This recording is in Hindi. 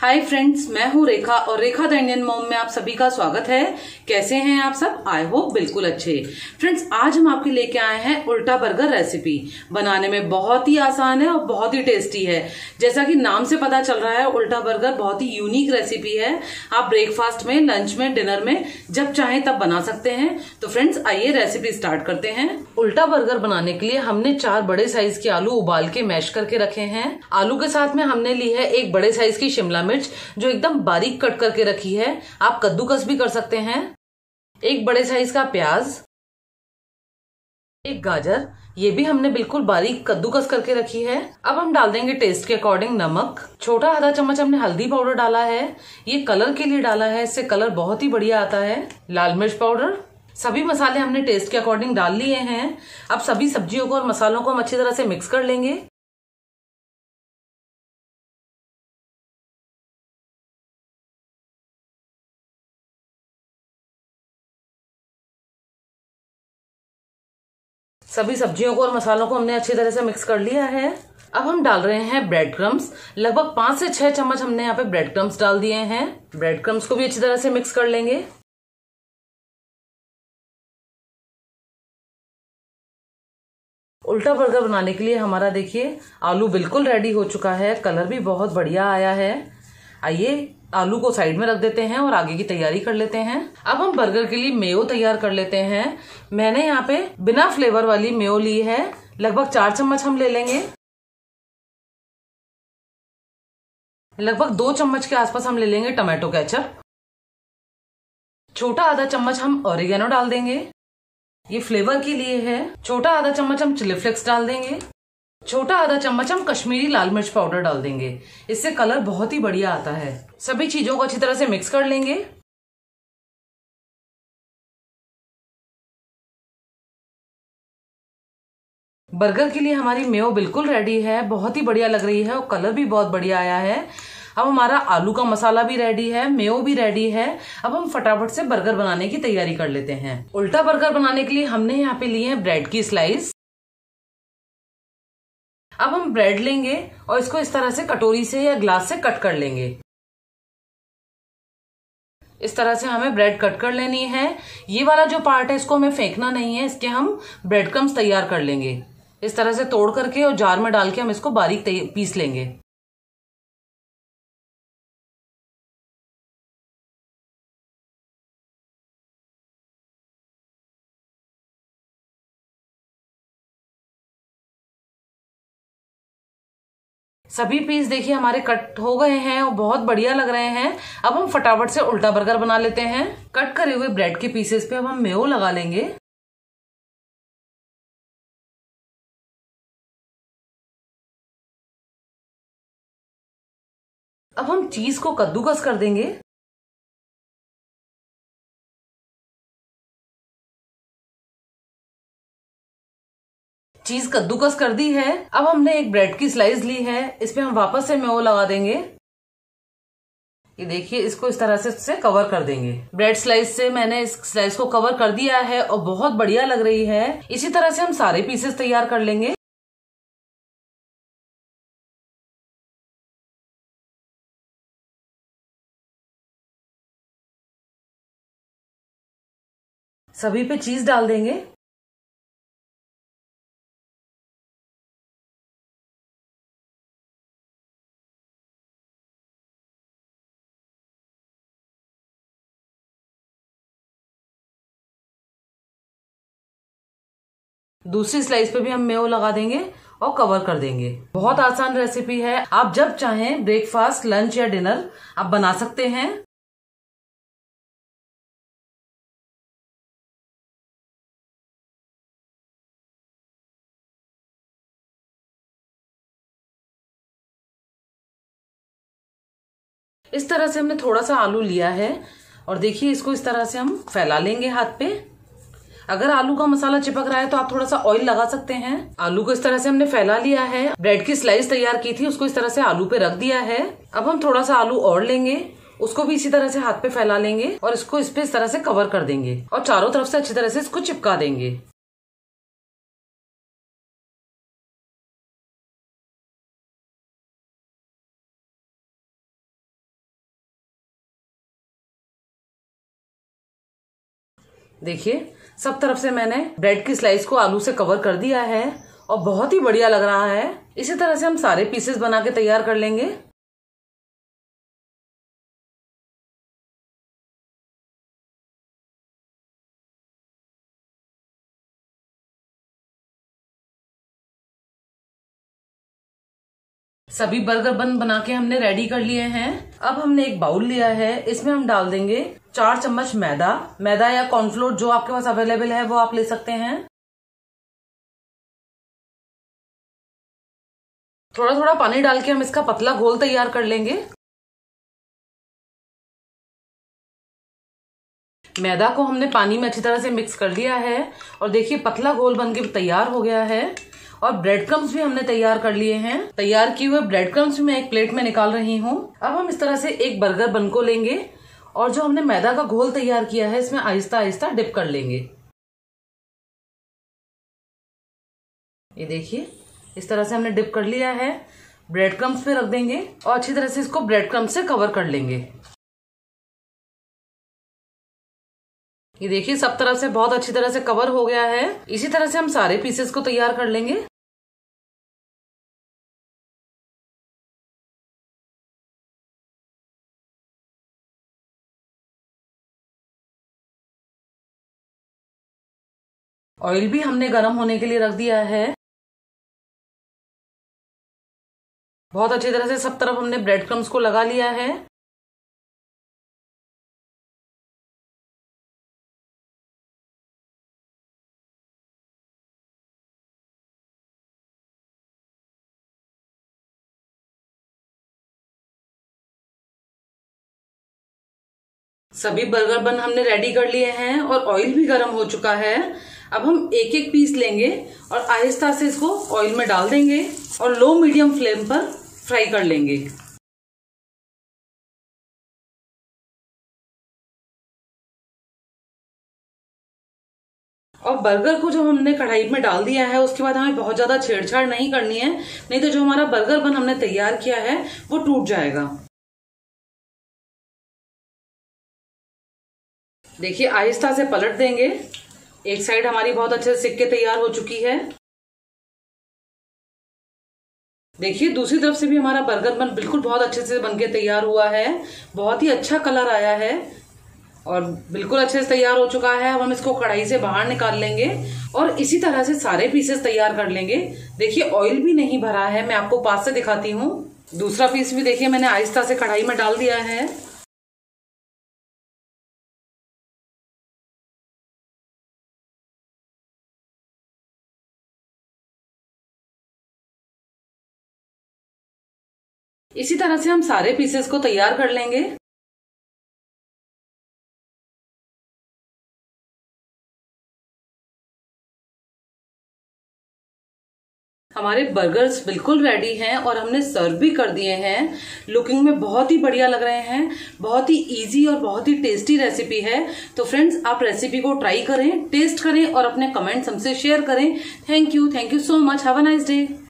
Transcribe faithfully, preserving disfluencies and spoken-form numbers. हाय फ्रेंड्स, मैं हूँ रेखा और रेखा द इंडियन मॉम में आप सभी का स्वागत है। कैसे हैं आप सब? आई होप बिल्कुल अच्छे। फ्रेंड्स, आज हम आपके लेके आए हैं उल्टा बर्गर रेसिपी। बनाने में बहुत ही आसान है और बहुत ही टेस्टी है। जैसा कि नाम से पता चल रहा है, उल्टा बर्गर बहुत ही यूनिक रेसिपी है। आप ब्रेकफास्ट में, लंच में, डिनर में जब चाहें तब बना सकते हैं। तो फ्रेंड्स, आइए रेसिपी स्टार्ट करते हैं। उल्टा बर्गर बनाने के लिए हमने चार बड़े साइज के आलू उबाल के मैश करके रखे हैं। आलू के साथ में हमने ली है एक बड़े साइज की शिमला मिर्च जो एकदम बारीक कट करके रखी है। आप कद्दूकस भी कर सकते हैं। एक बड़े साइज का प्याज, एक गाजर, ये भी हमने बिल्कुल बारीक कद्दूकस करके रखी है। अब हम डाल देंगे टेस्ट के अकॉर्डिंग नमक। छोटा आधा चम्मच हमने हल्दी पाउडर डाला है, ये कलर के लिए डाला है, इससे कलर बहुत ही बढ़िया आता है। लाल मिर्च पाउडर। सभी मसाले हमने टेस्ट के अकॉर्डिंग डाल लिए हैं। अब सभी सब्जियों को और मसालों को हम अच्छी तरह से मिक्स कर लेंगे। सभी सब्जियों को और मसालों को हमने अच्छी तरह से मिक्स कर लिया है। अब हम डाल रहे हैं ब्रेड क्रम्स। लगभग पांच से छह चम्मच हमने यहाँ पे ब्रेड क्रम्स डाल दिए हैं। ब्रेड क्रम्स को भी अच्छी तरह से मिक्स कर लेंगे। उल्टा बर्गर बनाने के लिए हमारा देखिए आलू बिल्कुल रेडी हो चुका है, कलर भी बहुत बढ़िया आया है। आइए आलू को साइड में रख देते हैं और आगे की तैयारी कर लेते हैं। अब हम बर्गर के लिए मेयो तैयार कर लेते हैं। मैंने यहाँ पे बिना फ्लेवर वाली मेयो ली है। लगभग चार चम्मच हम ले लेंगे। लगभग दो चम्मच के आसपास हम ले लेंगे टमाटो केचप। छोटा आधा चम्मच हम ओरिगेनो डाल देंगे, ये फ्लेवर के लिए है। छोटा आधा चम्मच हम चिली फ्लेक्स डाल देंगे। छोटा आधा चम्मच हम कश्मीरी लाल मिर्च पाउडर डाल देंगे, इससे कलर बहुत ही बढ़िया आता है। सभी चीजों को अच्छी तरह से मिक्स कर लेंगे। बर्गर के लिए हमारी मेयो बिल्कुल रेडी है, बहुत ही बढ़िया लग रही है और कलर भी बहुत बढ़िया आया है। अब हमारा आलू का मसाला भी रेडी है, मेयो भी रेडी है। अब हम फटाफट से बर्गर बनाने की तैयारी कर लेते हैं। उल्टा बर्गर बनाने के लिए हमने यहाँ पे लिए हैं ब्रेड की स्लाइस। अब हम ब्रेड लेंगे और इसको इस तरह से कटोरी से या ग्लास से कट कर लेंगे। इस तरह से हमें ब्रेड कट कर लेनी है। ये वाला जो पार्ट है इसको हमें फेंकना नहीं है, इसके हम ब्रेड क्रम्स तैयार कर लेंगे। इस तरह से तोड़ करके और जार में डाल के हम इसको बारीक पीस लेंगे। सभी पीस देखिए हमारे कट हो गए हैं और बहुत बढ़िया लग रहे हैं। अब हम फटाफट से उल्टा बर्गर बना लेते हैं। कट करे हुए ब्रेड के पीसेस पे अब हम मेयो लगा लेंगे। अब हम चीज को कद्दूकस कर देंगे। चीज कद्दूकस कर दी है। अब हमने एक ब्रेड की स्लाइस ली है, इस पे हम वापस से मेयो लगा देंगे। ये देखिए, इसको इस तरह से इससे कवर कर देंगे। ब्रेड स्लाइस से मैंने इस स्लाइस को कवर कर दिया है और बहुत बढ़िया लग रही है। इसी तरह से हम सारे पीसेस तैयार कर लेंगे। सभी पे चीज डाल देंगे। दूसरी स्लाइस पे भी हम मेयो लगा देंगे और कवर कर देंगे। बहुत आसान रेसिपी है, आप जब चाहें ब्रेकफास्ट, लंच या डिनर आप बना सकते हैं। इस तरह से हमने थोड़ा सा आलू लिया है और देखिए इसको इस तरह से हम फैला लेंगे हाथ पे। अगर आलू का मसाला चिपक रहा है तो आप थोड़ा सा ऑयल लगा सकते हैं। आलू को इस तरह से हमने फैला लिया है। ब्रेड की स्लाइस तैयार की थी, उसको इस तरह से आलू पे रख दिया है। अब हम थोड़ा सा आलू और लेंगे, उसको भी इसी तरह से हाथ पे फैला लेंगे और इसको इस पे इस तरह से कवर कर देंगे और चारों तरफ से अच्छी तरह से इसको चिपका देंगे। देखिए सब तरफ से मैंने ब्रेड की स्लाइस को आलू से कवर कर दिया है और बहुत ही बढ़िया लग रहा है। इसी तरह से हम सारे पीसेस बना के तैयार कर लेंगे। सभी बर्गर बन बना के हमने रेडी कर लिए हैं। अब हमने एक बाउल लिया है, इसमें हम डाल देंगे चार चम्मच मैदा। मैदा या कॉर्नफ्लोर जो आपके पास अवेलेबल है वो आप ले सकते हैं। थोड़ा थोड़ा पानी डाल के हम इसका पतला घोल तैयार कर लेंगे। मैदा को हमने पानी में अच्छी तरह से मिक्स कर लिया है और देखिए पतला घोल बनके तैयार हो गया है। और ब्रेड क्रम्स भी हमने तैयार कर लिए हैं। तैयार किए हुए ब्रेड क्रम्स भी मैं एक प्लेट में निकाल रही हूँ। अब हम इस तरह से एक बर्गर बन को लेंगे और जो हमने मैदा का घोल तैयार किया है इसमें आहिस्ता आहिस्ता डिप कर लेंगे। ये देखिए इस तरह से हमने डिप कर लिया है। ब्रेड क्रम्स पे रख देंगे और अच्छी तरह से इसको ब्रेड क्रम्स से कवर कर लेंगे। ये देखिए सब तरफ से बहुत अच्छी तरह से कवर हो गया है। इसी तरह से हम सारे पीसेस को तैयार कर लेंगे। ऑयल भी हमने गरम होने के लिए रख दिया है। बहुत अच्छी तरह से सब तरफ हमने ब्रेड क्रम्स को लगा लिया है। सभी बर्गर बन हमने रेडी कर लिए हैं और ऑयल भी गर्म हो चुका है। अब हम एक एक पीस लेंगे और आहिस्ता से इसको ऑयल में डाल देंगे और लो मीडियम फ्लेम पर फ्राई कर लेंगे। और बर्गर को जो हमने कढ़ाई में डाल दिया है उसके बाद हमें बहुत ज्यादा छेड़छाड़ नहीं करनी है, नहीं तो जो हमारा बर्गर बन हमने तैयार किया है वो टूट जाएगा। देखिए आहिस्ता से पलट देंगे। एक साइड हमारी बहुत अच्छे से सिक के तैयार हो चुकी है। देखिए दूसरी तरफ से भी हमारा बर्गर बन बिल्कुल बहुत अच्छे से बनके तैयार हुआ है। बहुत ही अच्छा कलर आया है और बिल्कुल अच्छे से तैयार हो चुका है। अब हम इसको कढ़ाई से बाहर निकाल लेंगे और इसी तरह से सारे पीसेस तैयार कर लेंगे। देखिए ऑयल भी नहीं भरा है, मैं आपको पास से दिखाती हूँ। दूसरा पीस भी देखिए मैंने आहिस्ता से कढ़ाई में डाल दिया है। इसी तरह से हम सारे पीसेस को तैयार कर लेंगे। हमारे बर्गर्स बिल्कुल रेडी हैं और हमने सर्व भी कर दिए हैं। लुकिंग में बहुत ही बढ़िया लग रहे हैं। बहुत ही इजी और बहुत ही टेस्टी रेसिपी है। तो फ्रेंड्स आप रेसिपी को ट्राई करें, टेस्ट करें और अपने कमेंट्स हमसे शेयर करें। Thank you, thank you so much. Have a nice day.